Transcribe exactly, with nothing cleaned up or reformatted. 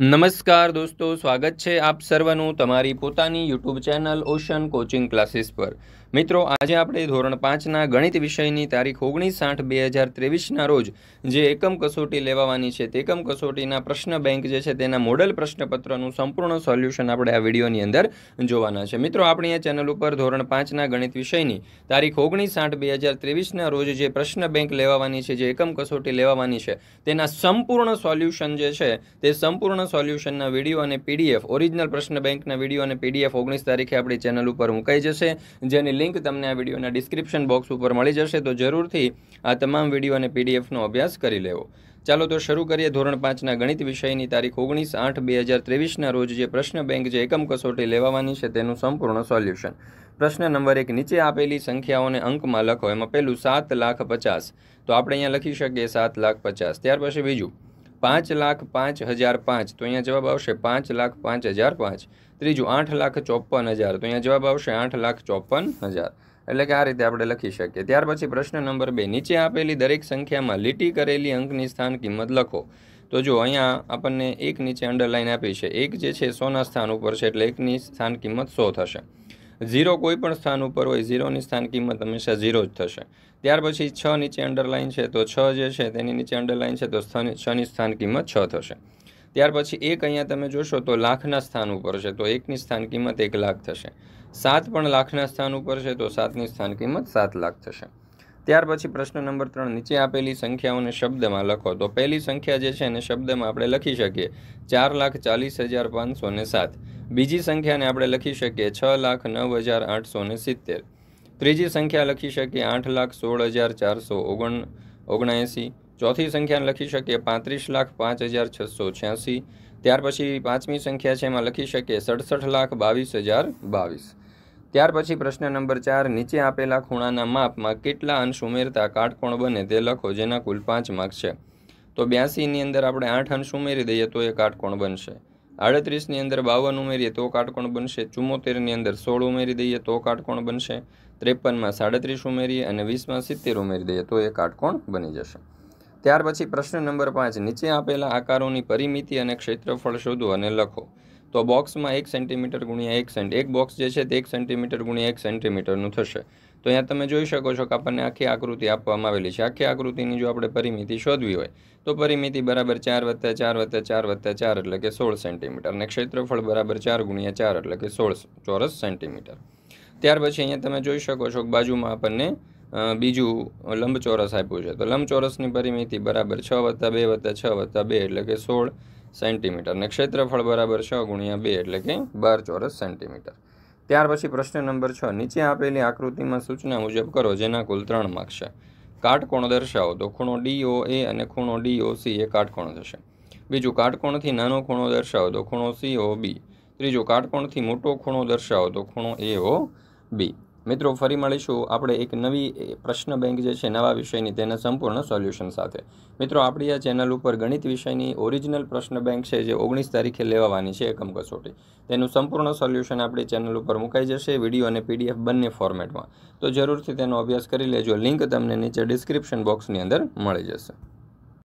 नमस्कार दोस्तों, स्वागत છે આપ સર્વનું તમારી પોતાની YouTube channel Ocean Coaching Classes પર। મિત્રો, આજે આપણે ધોરણ પાંચ ના ગણિત વિષયની તારીખ ઓગણીસ આઠ બે હજાર ત્રેવીસ ના રોજ જે એકમ કસોટી લેવાવાની છે તે એકમ કસોટીના પ્રશ્ન બેંક જે છે તેના મોડલ પ્રશ્નપત્રનું સંપૂર્ણ સોલ્યુશન આપણે આ વિડીયોની અંદર જોવાના છે। મિત્રો, આપણી આ ચેનલ ઉપર ધોરણ પાંચ ના ગણિત વિષયની તારીખ ઓગણીસ આઠ બે હજાર ત્રેવીસ ના રોજ જે પ્રશ્ન બેંક લેવાવાની છે, જે એકમ કસોટી લેવાવાની છે તેના સંપૂર્ણ સોલ્યુશન જે છે તે સંપૂર્ણ सोल्यूशन ना वीडियो अने पीडीएफ ओरिजिनल प्रश्न बैंक ना वीडियो अने पीडीएफ ओगनीस तारीखे अपनी चेनल पर मुकाई जशे, जेनी लिंक तमने आ वीडियो ना डिस्क्रिप्शन बॉक्स पर मळी जशे। तो जरूर थी आ तमाम वीडियो अने पीडीएफ नो अभ्यास करी लेवो। चलो तो शुरू करिए। धोरण पांच ना गणित विषय की तारीख ओगनीस आठ बेहजार तेवीस रोज जो प्रश्न बैंक जो एकम कसोटी लेवानी है तेनु संपूर्ण सोल्यूशन। प्रश्न नंबर एक, नीचे आपेली संख्याओं अंक में लखो। एमां पहेलुं सात लाख पचास, तो आपणे अहींया लखी शकीए सात लाख पचास। त्यार पछी बीजुं पांच लाख पांच हज़ार पांच, तो अहींया जवाब आवशे पांच लाख पांच हज़ार पांच। त्रीजू आठ लाख चौप्पन हज़ार, तो अहींया जवाब आवशे आठ लाख चौप्पन हज़ार। एटले के आ रीते आपणे लखी शकीए। त्यार पछी प्रश्न नंबर बे, नीचे आपेली दरेक संख्यामां लीटी करेली अंकनी स्थान किंमत लखो। तो जो अहींया आपणने एक नीचे अंडरलाइन आपी छे, एक जे छे सौना स्थान उपर छे एटले एकनी स्थान किंमत सौ थशे। जीरो कोईपण स्थान उपर होय जीरोनी स्थान किंमत हमेशा जीरो ज थशे। त्यार पछी छ नीचे अंडरलाइन है, तो छ जे छे तेनी नीचे अंडरलाइन है, तो छ नी स्थान किंमत छ थशे। त्यार पछी एक अहींया तमे जोशो तो लाखना स्थान उपर छे, तो एक नी स्थान किंमत एक लाख थशे। सात पण लाखना स्थान उपर छे, तो सात नी स्थान किंमत सात लाख थशे। त्यार पछी प्रश्न नंबर त्रण, नीचे आपेली संख्याओने शब्दमां लखो। तो पहेली संख्या जे छे एने शब्दमां आपणे लखी शकीए चार लाख चालीस हज़ार पांच सौ ने सात। बीजी संख्याने आपणे लखी शकीए छ लाख नव हज़ार आठ सौ ने सित्तेर। तीजी संख्या लखी सके आठ लाख सोल हज़ार चार सौ ओगण ओगणसी। चौथी संख्या लखी सके पैंतीस लाख पांच हज़ार छसौ छियासी। त्यार पछी पांचमी संख्या है लखी सके सड़सठ लाख बावीस हज़ार बावीस। त्यार पछी प्रश्न नंबर चार, नीचे आपेला खूणाना मापमां केटला अंश उमेरता काटकोण बने ते लखो, जेना कुल पांच मार्क छे। तो ब्यासी नी अंदर आपणे आठ अंश उमेरी दईए तो ए काटकोण बनशे। अड़तरीस नी अंदर बावन उमेरीए तो काटकोण बनशे। चुम्मोतेर नी अंदर सोल उमेरी दईए तो काटकोण बनशे। त्रेपन में साड़ीस उमरीए और वीस में सीतेर उमरी दे तो एक काटकोण बनी जैसे। त्यार पछी प्रश्न नंबर पांच, नीचे आपेला आकारों की परिमिति और क्षेत्रफल शोधो अने लखो। तो बॉक्स में एक सेंटीमीटर गुणिया एक सेंट एक बॉक्स है एक सेंटीमीटर गुणिया एक सेंटीमीटरनु थशे। तो अहींया तमे जोई शको छो के आपणे आखी आकृति आपवामां आवेली छे। आखी आकृतिनी जो आपणे परिमिति शोधवी होय तो परिमिति बराबर चार वत्ता चार वत्ता चार वत्ता चार एटले के सोल सेंटीमीटर ने क्षेत्रफल बराबर चार गुणिया चार एटले के सोल चौरस सेंटीमीटर। त्यार पछी अहींया तमे जोई शको छो के बाजुमां आपणने बीजू लंबचोरस आप्युं छे। तो लंबचोरसनी परिमिति बराबर छ वत्ता बे वत्ता छ वत्ता बे एटले के सोल सेंटीमीटर ने क्षेत्रफल बराबर छ गुणिया बे एटले के बार चौरस सेंटीमीटर। त्यार पछी प्रश्न नंबर छ, नीचे आपेली आकृति में सूचना मुजब करो, जेना कुल त्रण मार्क्स छे। काटकोण दर्शावो। तो खूणो डीओ ए अने खूणो डीओ सी ए काटकोण थशे। बीजू काटकोणथी नानो खूणो दर्शावो, तो खूणो सीओ बी। त्रीजो काटकोणथी मोटो खूणो दर्शावो, तो खूणो एओ बी। मित्रों, फरी मळीशुं आपणे एक नवी प्रश्न बैंक जे छे नवा विषयनी तेना संपूर्ण सोल्यूशन साथे। मित्रों, आपणी आ चेनल उपर गणित विषयनी ओरिजिनल प्रश्न बैंक छे जे ओगणीस तारीखे लेवानी छे एकम कसोटी, तेनुं संपूर्ण सोल्यूशन आपणी चेनल उपर मुकाई जशे विडियो अने पीडीएफ बंने फॉर्मेटमां। तो जरूरथी तेनो अभ्यास करी लेजो। लिंक तमने नीचे डिस्क्रिप्शन बॉक्सनी अंदर मळी जशे।